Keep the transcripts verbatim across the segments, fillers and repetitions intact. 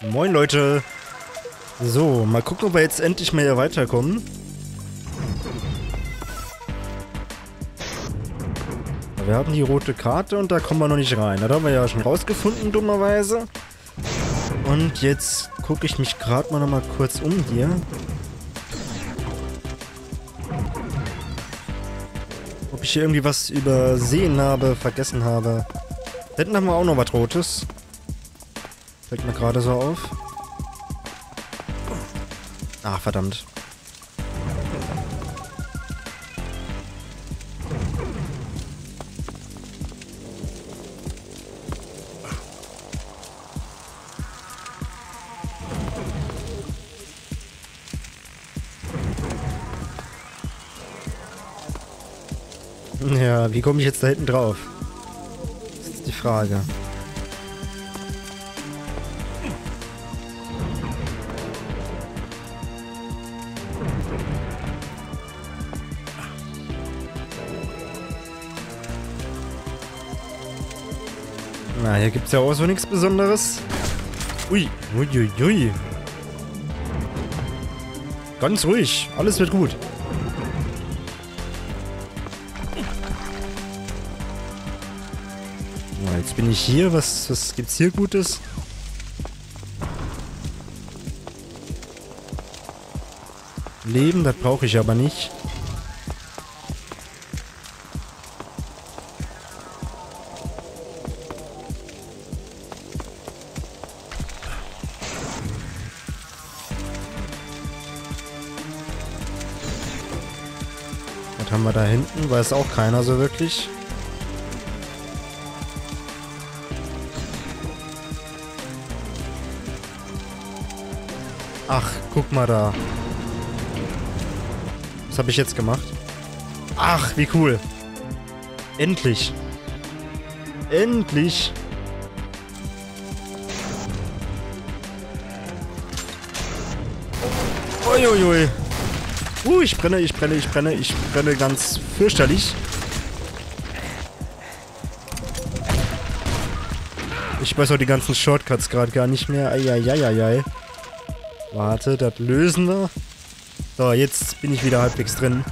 Moin Leute! So, mal gucken, ob wir jetzt endlich mal hier weiterkommen. Wir haben die rote Karte und da kommen wir noch nicht rein. Das haben wir ja schon rausgefunden, dummerweise. Und jetzt gucke ich mich gerade mal noch mal kurz um hier. Ob ich hier irgendwie was übersehen habe, vergessen habe. Da hinten haben wir auch noch was Rotes. Fällt mir gerade so auf. Ach, verdammt. Ja, wie komme ich jetzt da hinten drauf? Das ist die Frage. Na, hier gibt's ja auch so nichts Besonderes. Ui, ui, ui, ui. Ganz ruhig, alles wird gut. Jetzt bin ich hier. Was, was gibt's hier Gutes? Leben, das brauche ich aber nicht. Was haben wir da hinten? Weiß auch keiner so wirklich. Ach, guck mal da. Was habe ich jetzt gemacht? Ach, wie cool. Endlich. Endlich. Uiuiui. Uh, ich brenne, ich brenne, ich brenne, ich brenne ganz fürchterlich. Ich weiß auch die ganzen Shortcuts gerade gar nicht mehr. Eieieiei. Warte, das lösen wir. So, jetzt bin ich wieder halbwegs drin.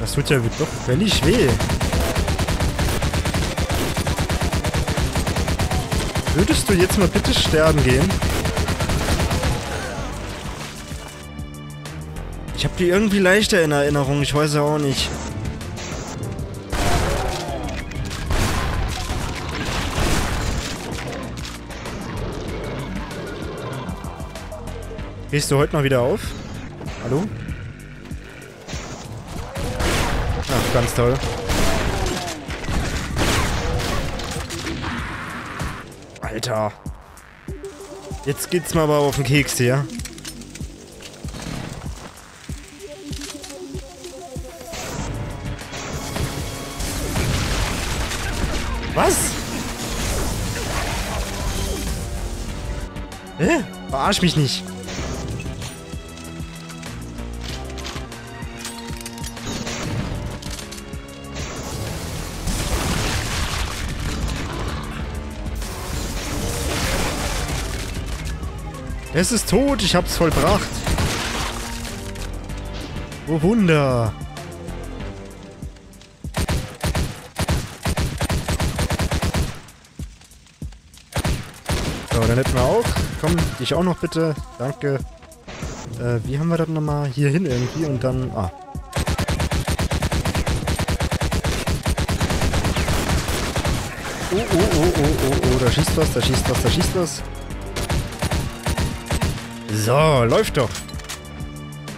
Das tut ja doch völlig weh. Würdest du jetzt mal bitte sterben gehen? Ich habe die irgendwie leichter in Erinnerung, ich weiß ja auch nicht. Gehst du heute mal wieder auf? Hallo? Ach, ganz toll. Alter. Jetzt geht's mal aber auf den Keks hier. Was? Hä? Verarsch mich nicht. Es ist tot, ich hab's vollbracht. Oh Wunder. So, dann hätten wir auch. Komm, dich auch noch bitte. Danke. Äh, wie haben wir das nochmal? Hier hin irgendwie und dann... Ah. Oh, oh, oh, oh, oh, oh. Da schießt was, da schießt was, da schießt was. So, läuft doch.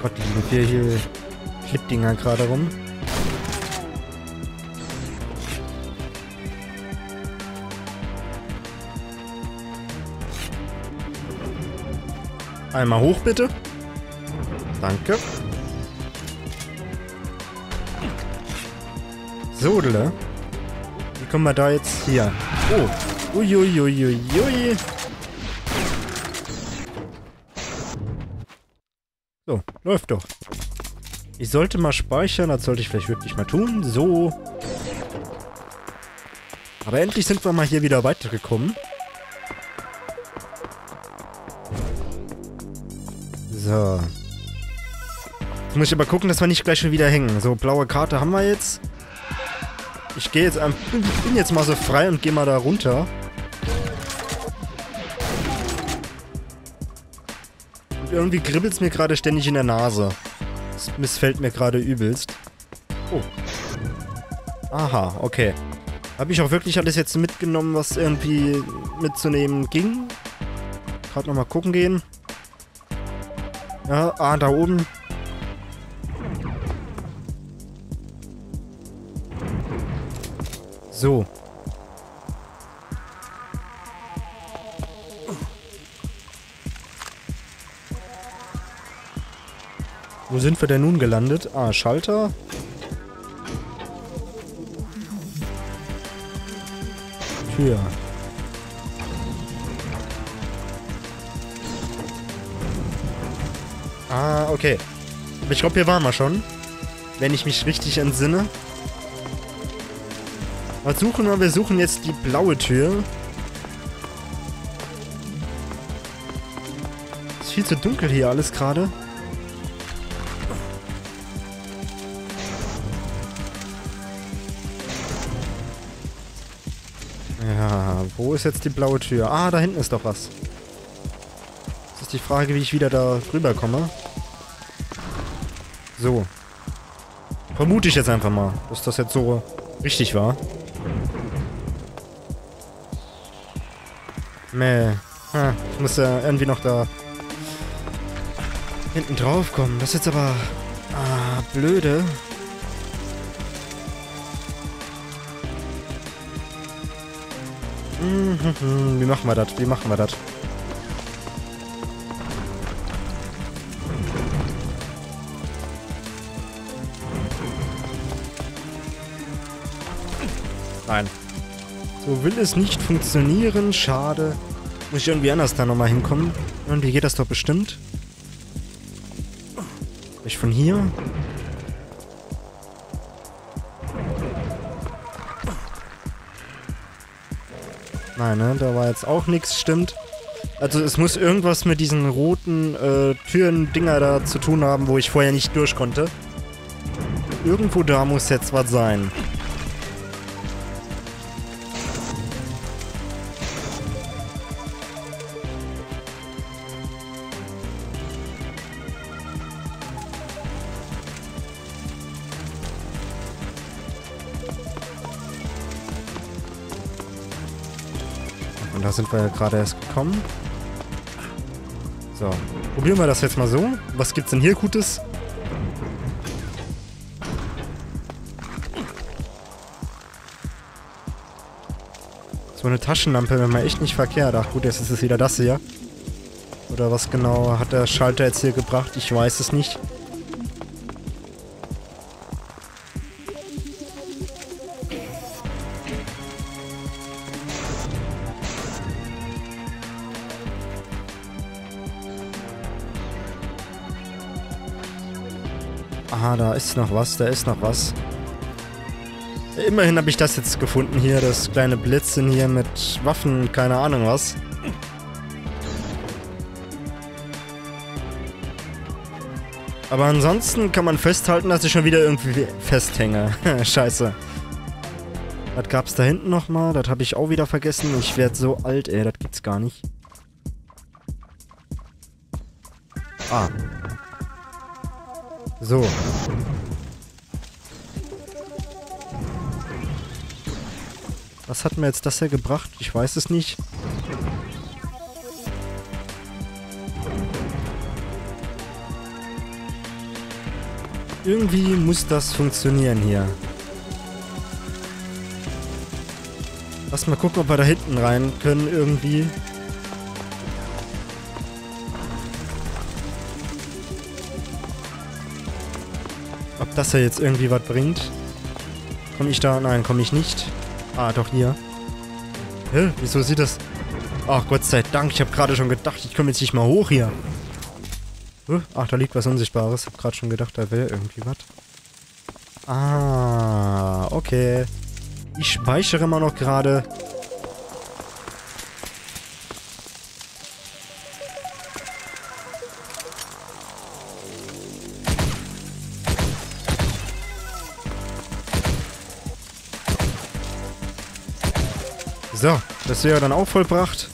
Gott, liegen wir hier Klippdinger gerade rum. Einmal hoch, bitte. Danke. So, oder? Wie kommen wir da jetzt hier? Oh. Uiuiuiui. Ui. So, läuft doch. Ich sollte mal speichern, das sollte ich vielleicht wirklich mal tun. So. Aber endlich sind wir mal hier wieder weitergekommen. So. Jetzt muss ich aber gucken, dass wir nicht gleich schon wieder hängen. So, blaue Karte haben wir jetzt. Ich gehe jetzt, bin jetzt mal so frei und gehe mal da runter. Und irgendwie kribbelt es mir gerade ständig in der Nase. Das missfällt mir gerade übelst. Oh. Aha, okay. Habe ich auch wirklich alles jetzt mitgenommen, was irgendwie mitzunehmen ging? Gerade nochmal gucken gehen. Ja, ah, da oben. So. Wo sind wir denn nun gelandet? Ah, Schalter. Tür. Ah, okay. Aber ich glaube, hier waren wir schon. Wenn ich mich richtig entsinne. Was suchen wir? Wir suchen jetzt die blaue Tür. Ist viel zu dunkel hier alles gerade. Ja, wo ist jetzt die blaue Tür? Ah, da hinten ist doch was. Das ist die Frage, wie ich wieder da drüber komme. So. Vermute ich jetzt einfach mal, dass das jetzt so richtig war. Meh. Ah, ich muss ja irgendwie noch da hinten drauf kommen. Das ist jetzt aber... Ah, blöde. Wie machen wir das? Wie machen wir das? Nein. So will es nicht funktionieren. Schade. Muss ich irgendwie anders da nochmal hinkommen? Irgendwie geht das doch bestimmt. Vielleicht von hier? Nein, ne? Da war jetzt auch nichts, stimmt. Also es muss irgendwas mit diesen roten äh, Türen-Dinger da zu tun haben, wo ich vorher nicht durch konnte. Irgendwo da muss jetzt was sein. Und da sind wir ja gerade erst gekommen. So, probieren wir das jetzt mal so. Was gibt's denn hier Gutes? So eine Taschenlampe wäre mal echt nicht verkehrt. Ach gut, jetzt ist es wieder das hier. Oder was genau hat der Schalter jetzt hier gebracht? Ich weiß es nicht. Aha, da ist noch was, da ist noch was. Immerhin habe ich das jetzt gefunden hier, das kleine Blitzen hier mit Waffen, keine Ahnung was. Aber ansonsten kann man festhalten, dass ich schon wieder irgendwie festhänge. Scheiße. Was gab's da hinten nochmal? Das habe ich auch wieder vergessen. Ich werde so alt, ey, das gibt's gar nicht. Ah. So. Was hat mir jetzt das hier gebracht? Ich weiß es nicht. Irgendwie muss das funktionieren hier. Lass mal gucken, ob wir da hinten rein können irgendwie. Ob das ja jetzt irgendwie was bringt. Komme ich da? Nein, komme ich nicht. Ah, doch hier. Hä? Wieso sieht das... Ach, Gott sei Dank. Ich habe gerade schon gedacht, ich komme jetzt nicht mal hoch hier. Huh? Ach, da liegt was Unsichtbares. Ich habe gerade schon gedacht, da wäre irgendwie was. Ah, okay. Ich speichere immer noch gerade. So, das wäre dann auch vollbracht.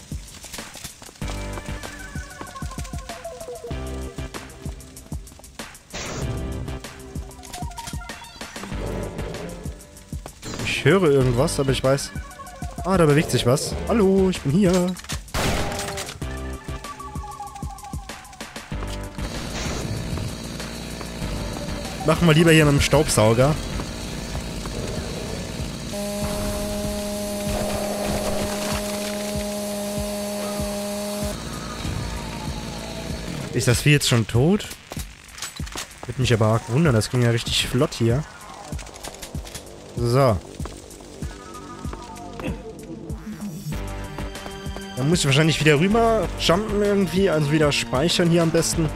Ich höre irgendwas, aber ich weiß... Ah, da bewegt sich was. Hallo, ich bin hier. Machen wir lieber hier mit dem Staubsauger. Ist das Vieh jetzt schon tot? Würde mich aber arg wundern, das ging ja richtig flott hier. So. Dann muss ich wahrscheinlich wieder rüber jumpen irgendwie, also wieder speichern hier am besten.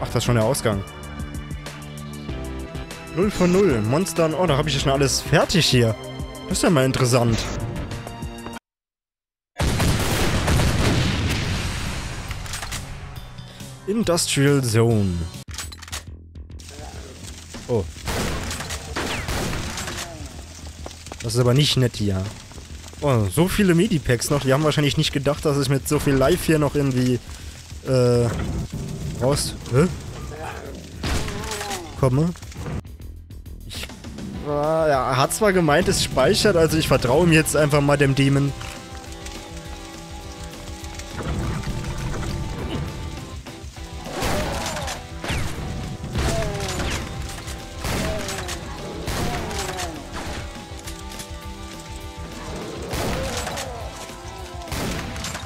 Ach, das ist schon der Ausgang. null von null, Monstern. Oh, da habe ich ja schon alles fertig hier. Das ist ja mal interessant. Industrial Zone. Oh. Das ist aber nicht nett hier. Oh, so viele Medipacks noch. Die haben wahrscheinlich nicht gedacht, dass ich mit so viel Life hier noch irgendwie äh, raus... Hä? Komme. Ich, äh, er hat zwar gemeint, es speichert, also ich vertraue ihm jetzt einfach mal dem Demon.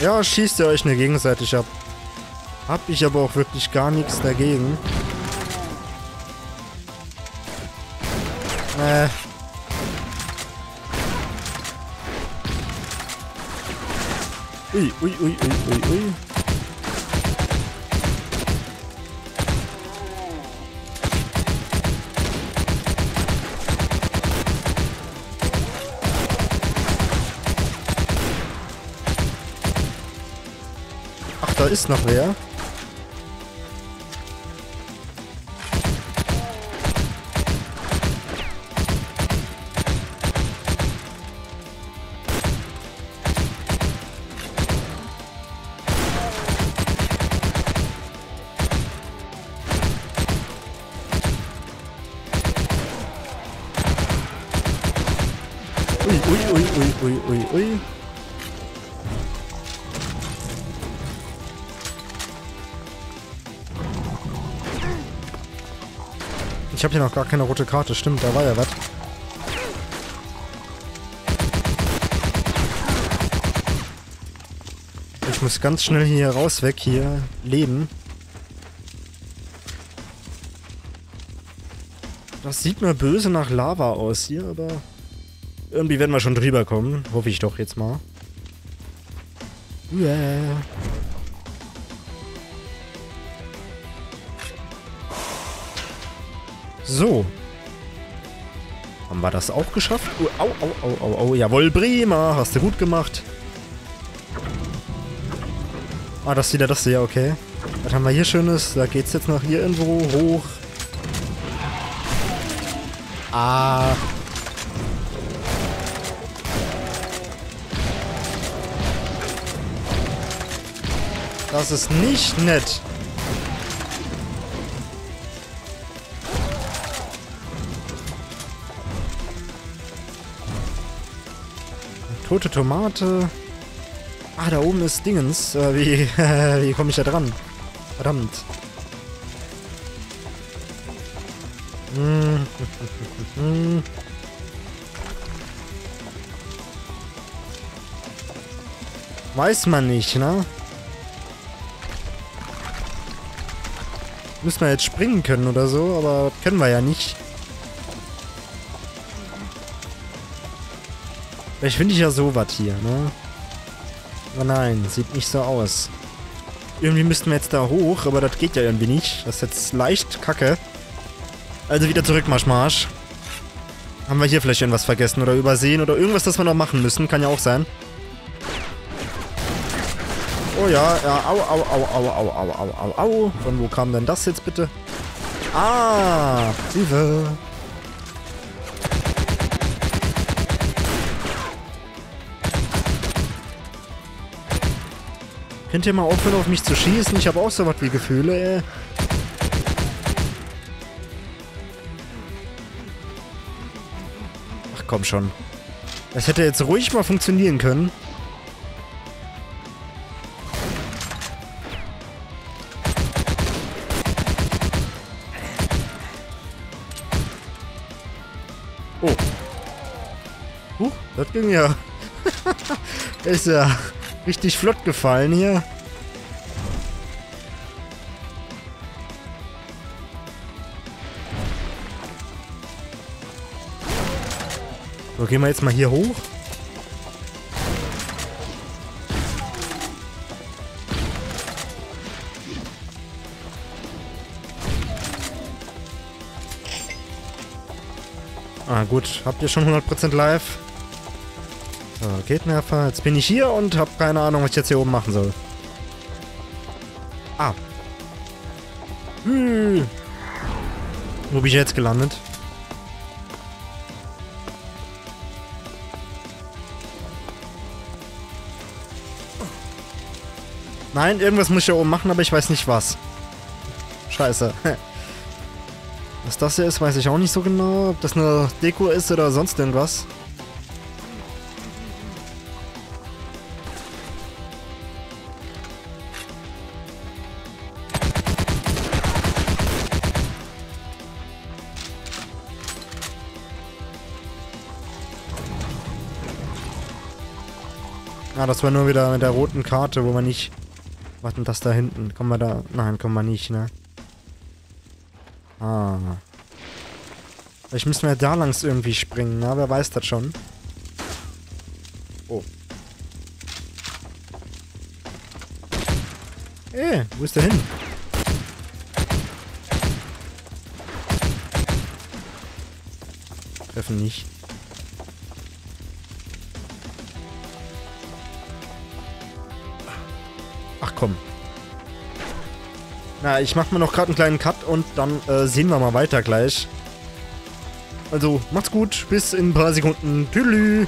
Ja, schießt ihr euch nur gegenseitig ab. Hab ich aber auch wirklich gar nichts dagegen. Äh. Ui, ui, ui, ui, ui, ui. Da ist noch wer. Ui, ui, ui, ui, ui, ui, ui. Ich habe hier noch gar keine rote Karte, stimmt, da war ja was. Ich muss ganz schnell hier raus, weg hier, leben. Das sieht mir böse nach Lava aus hier, aber... Irgendwie werden wir schon drüber kommen, hoffe ich doch jetzt mal. Yeah. So. Haben wir das auch geschafft? Au, au, au, au, au. Jawohl, prima. Hast du gut gemacht. Ah, das ist wieder das hier, okay. Was haben wir hier Schönes? Da geht's jetzt noch hier irgendwo hoch. Ah. Das ist nicht nett. Rote Tomate. Ah, da oben ist Dingens. Äh, wie wie komme ich da dran? Verdammt. Weiß man nicht, ne? Müssen wir jetzt springen können oder so, aber können wir ja nicht. Vielleicht finde ich ja sowas hier, ne? Aber nein, sieht nicht so aus. Irgendwie müssten wir jetzt da hoch, aber das geht ja irgendwie nicht. Das ist jetzt leicht kacke. Also wieder zurück, Marsch, Marsch. Haben wir hier vielleicht irgendwas vergessen oder übersehen oder irgendwas, das wir noch machen müssen? Kann ja auch sein. Oh ja, ja, au, au, au, au, au, au, au, au, au. Von wo kam denn das jetzt bitte? Ah, Hilfe. Könnt ihr mal aufhören, auf mich zu schießen? Ich habe auch so was wie Gefühle, ey. Ach, komm schon. Das hätte jetzt ruhig mal funktionieren können. Oh. Huch, das ging ja. Ist ja... richtig flott gefallen hier. So, gehen wir jetzt mal hier hoch. Ah gut, habt ihr schon hundert Prozent live? So, Geldnerver. Jetzt bin ich hier und habe keine Ahnung, was ich jetzt hier oben machen soll. Ah. Hm. Wo bin ich jetzt gelandet? Nein, irgendwas muss ich hier oben machen, aber ich weiß nicht was. Scheiße. Was das hier ist, weiß ich auch nicht so genau. Ob das eine Deko ist oder sonst irgendwas. Ah, das war nur wieder mit der roten Karte, wo man nicht... Was denn das da hinten? Kommen wir da... Nein, kommen wir nicht, ne? Ah. Vielleicht müssen wir da langs irgendwie springen, ne? Wer weiß das schon? Oh. Ey, wo ist der hin? Treffen nicht. Na, ich mache mir noch gerade einen kleinen Cut und dann äh, sehen wir mal weiter gleich. Also, macht's gut, bis in ein paar Sekunden. Tüdelü!